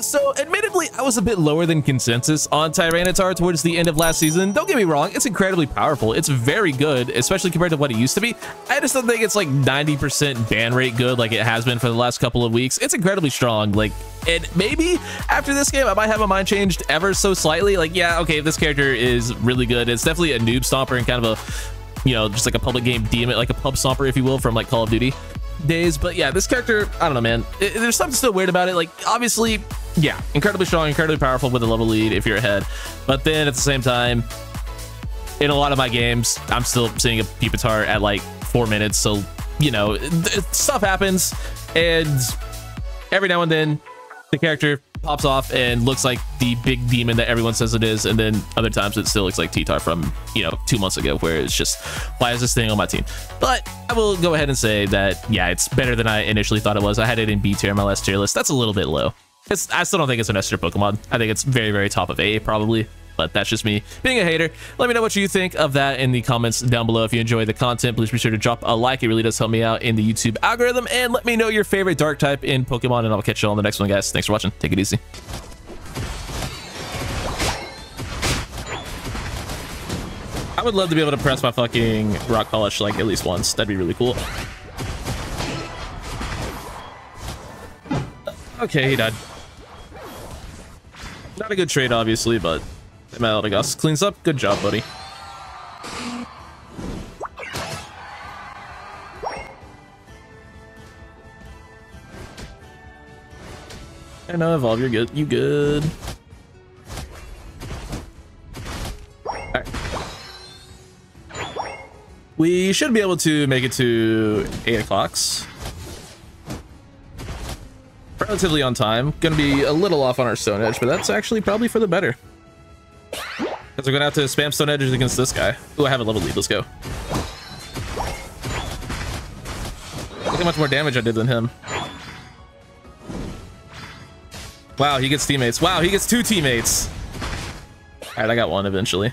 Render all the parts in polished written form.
So, admittedly, I was a bit lower than consensus on Tyranitar towards the end of last season. Don't get me wrong, it's incredibly powerful. It's very good, especially compared to what it used to be. I just don't think it's like 90% ban rate good like it has been for the last couple of weeks. It's incredibly strong. Like, and maybe after this game, I might have my mind changed ever so slightly. Like, yeah, okay, if this character is really good, it's definitely a noob stomper and kind of a, you know, just like a public game demon, like a pub stomper, if you will, from like Call of Duty days. But yeah, this character, I don't know, man. There's something still weird about it. Like, obviously, yeah, incredibly strong, incredibly powerful with a level lead if you're ahead. But then at the same time, in a lot of my games, I'm still seeing a Pupitar at like 4 minutes. So, you know, stuff happens. And every now and then, the character pops off and looks like the big demon that everyone says it is. And then other times it still looks like T-Tar from, you know, 2 months ago, where it's just, why is this thing on my team? But I will go ahead and say that, yeah, it's better than I initially thought it was. I had it in B tier in my last tier list. That's a little bit low. I still don't think it's an S tier Pokemon. I think it's very, very top of A probably, but that's just me being a hater. Let me know what you think of that in the comments down below. If you enjoy the content, please be sure to drop a like. It really does help me out in the YouTube algorithm. And let me know your favorite dark type in Pokemon, and I'll catch you on the next one, guys. Thanks for watching. Take it easy. I would love to be able to press my fucking Rock Polish like at least once. That'd be really cool. Okay, he died. Not a good trade, obviously, but my Eldegoss cleans up. Good job, buddy. And now evolve. You're good. You good. All right. We should be able to make it to 8 o'clock. Relatively on time. Gonna be a little off on our Stone Edge, but that's actually probably for the better. Because we're gonna have to spam Stone Edges against this guy. Ooh, I have a level lead. Let's go. Look how much more damage I did than him. Wow, he gets teammates. Wow, he gets 2 teammates. Alright, I got one eventually.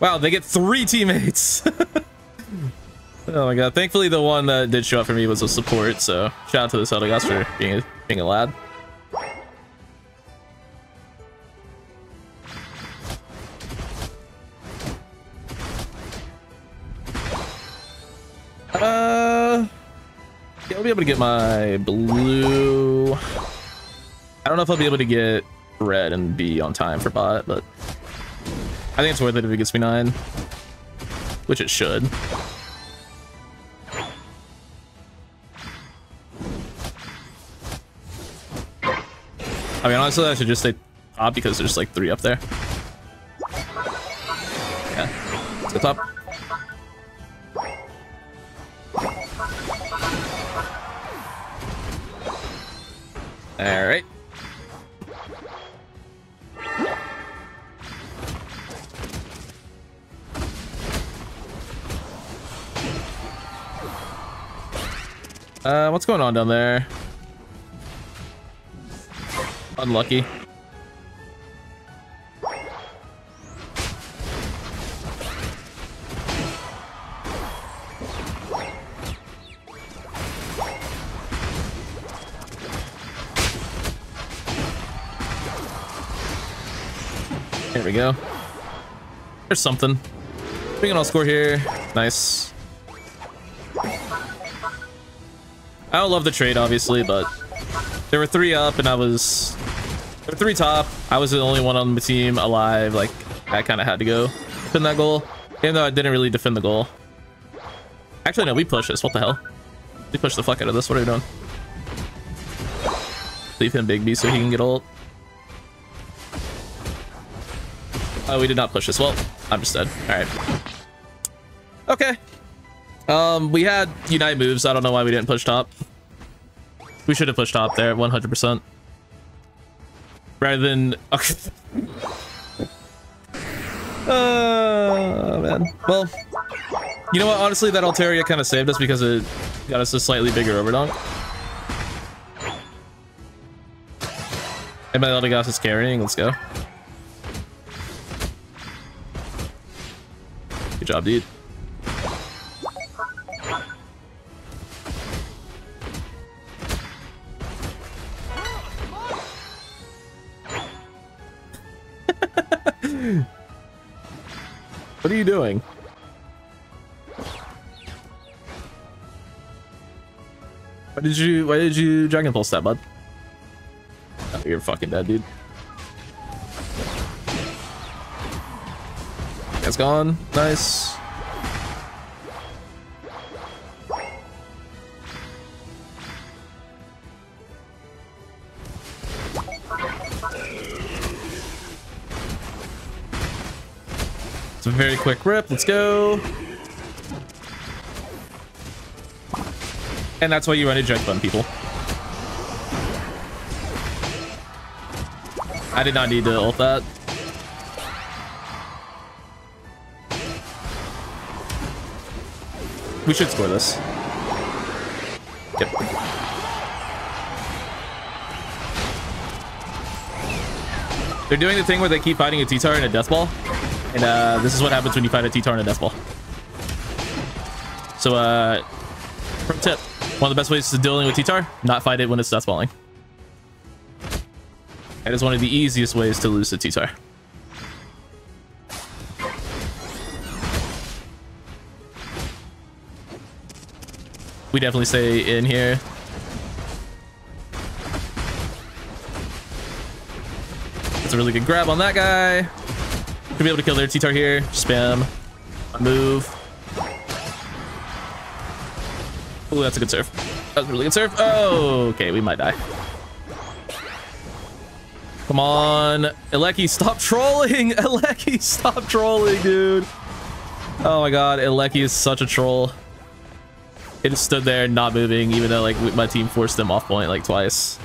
Wow, they get 3 teammates. Oh my god, thankfully the one that did show up for me was a support, so shout out to this Eldegoss for being a lad. Yeah, I'll be able to get my blue. I don't know if I'll be able to get red and be on time for bot, but I think it's worth it if it gets me 9, which it should. I mean, honestly, I should just stay top because there's like 3 up there. Yeah, let's go top. All right. What's going on down there? Unlucky. There we go. There's something. We can all score here. Nice. I don't love the trade, obviously, but there were 3 up and I was... There were 3 top. I was the only one on the team alive. Like, I kind of had to go defend that goal, even though I didn't really defend the goal. Actually, no, we pushed this. What the hell? We pushed the fuck out of this. What are we doing? Leave him Big B so he can get ult. Oh, we did not push this. Well, I'm just dead. All right. Okay. We had Unite moves. I don't know why we didn't push top. We should have pushed top there, 100%. Rather than... Okay. Oh, man. Well, you know what? Honestly, that Altaria kind of saved us because it got us a slightly bigger overdonk. And my Eldegoss is carrying. Let's go. Good job, dude. What are you doing? Why did you Dragon Pulse that, bud? Oh, you're fucking dead, dude. That's gone. Nice. It's a very quick rip. Let's go. And that's why you run a judge button, people. I did not need to ult that. We should score this. Yep. They're doing the thing where they keep fighting a T-Tar and a Death Ball. And this is what happens when you fight a T-Tar and a Death Ball. So, pro tip. One of the best ways to dealing with T-Tar, not fight it when it's Death Balling. That is one of the easiest ways to lose to T-Tar. We definitely stay in here. That's a really good grab on that guy. Could be able to kill their T-Tar here. Spam. Move. Ooh, that's a good serve. That was a really good serve. Oh, okay, we might die. Come on, Eleki, stop trolling! Eleki, stop trolling, dude! Oh my god, Eleki is such a troll. It just stood there, not moving, even though like my team forced them off point like twice.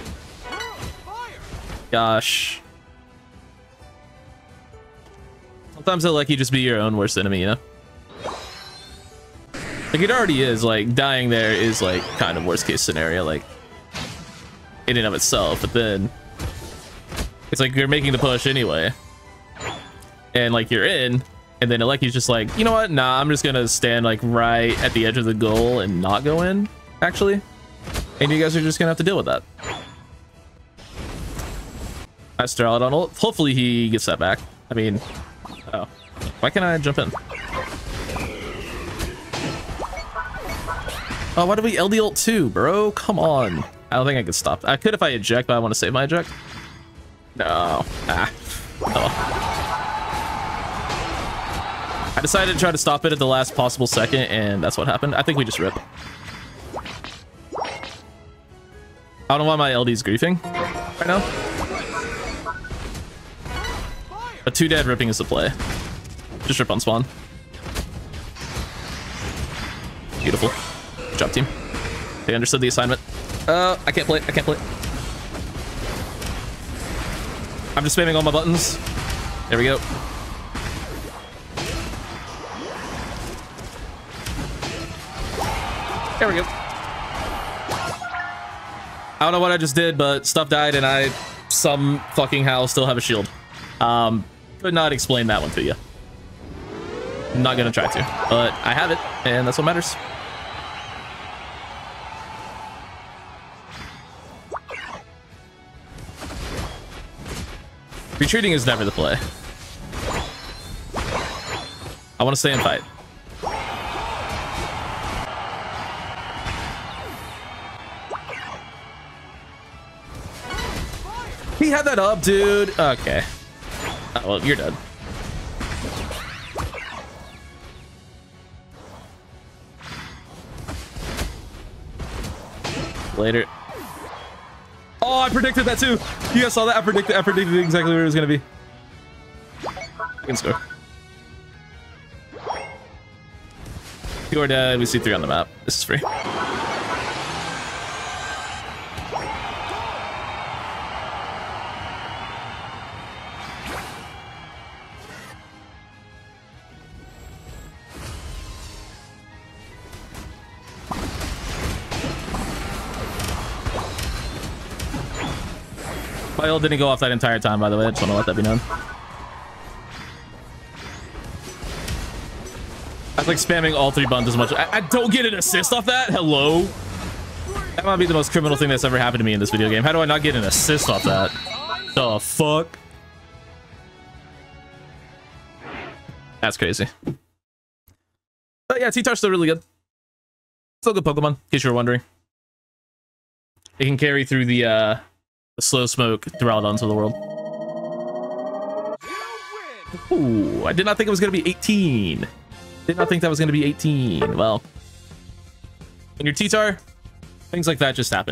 Gosh. Sometimes Eleki just be your own worst enemy, you know? Like, it already is, like, dying there is, like, kind of worst case scenario, like, in and of itself, but then it's like you're making the push anyway. And, like, you're in, and then Eleki's just like, you know what? Nah, I'm just gonna stand, like, right at the edge of the goal and not go in, actually. And you guys are just gonna have to deal with that. I start out on ult. Hopefully he gets that back. I mean, oh. Why can't I jump in? Oh, why did we LD ult 2, bro? Come on. I don't think I can stop. I could if I eject, but I want to save my eject. No. Ah. Oh. I decided to try to stop it at the last possible second, and that's what happened. I think we just rip. I don't know why my LD is griefing right now. But 2 dead ripping is the play. Just rip on spawn. Beautiful. Good job, team. They understood the assignment. I can't play it. I can't play it. I'm just spamming all my buttons. There we go. There we go. I don't know what I just did, but stuff died and I some fucking how still have a shield. Could not explain that one to you. I'm not gonna try to, but I have it, and that's what matters. Retreating is never the play. I want to stay and fight. He had that up, dude. Okay. Oh, well, you're dead. Later. Oh, I predicted that too. You guys saw that? I predicted exactly where it was gonna be. I can score. 2 are dead. We see 3 on the map. This is free. My ult didn't go off that entire time, by the way. I just want to let that be known. I was like spamming all 3 buttons as much. I don't get an assist off that? Hello? That might be the most criminal thing that's ever happened to me in this video game. How do I not get an assist off that? The fuck? That's crazy. But yeah, T-Tar's still really good. Still good Pokemon, in case you were wondering. It can carry through the slow smoke throughout onto the world. Ooh, I did not think it was going to be 18. Did not think that was going to be 18. Well, when you're T-Tar, things like that just happen.